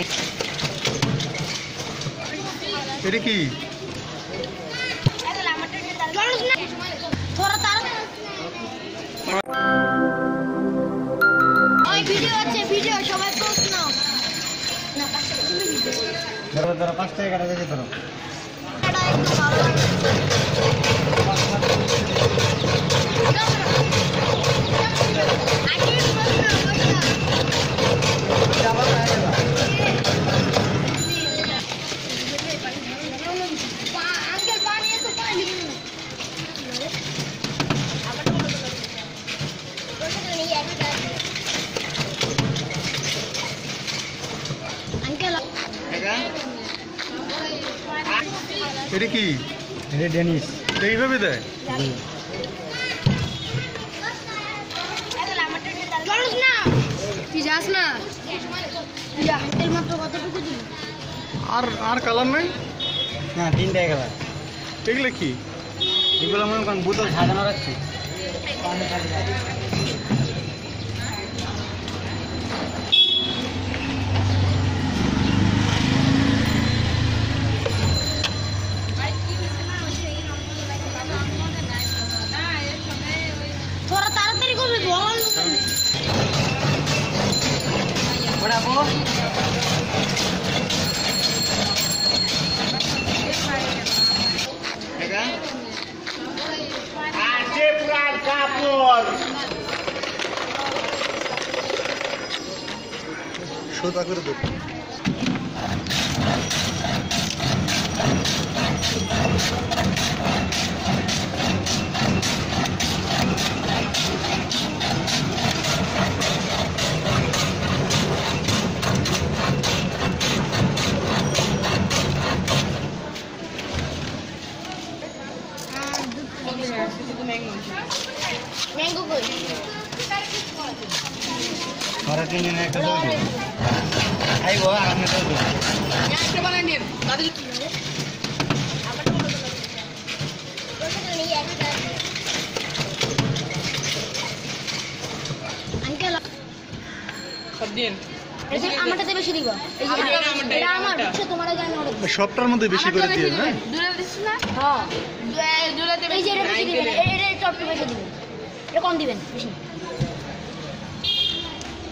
aquí. ¿Qué এটা কি? এটা ডেনিস। এইভাবে দেয়? তুই যাস না? আর আর কালার নাই? না, তিনটাই কালার। এগুলো কি? এগুলো মনে করেন বোতল সাজানো রাখছি। Sudah kerdut. সবটার মধ্যে বেশি করে দিয়ে না কম দিবেন বেশি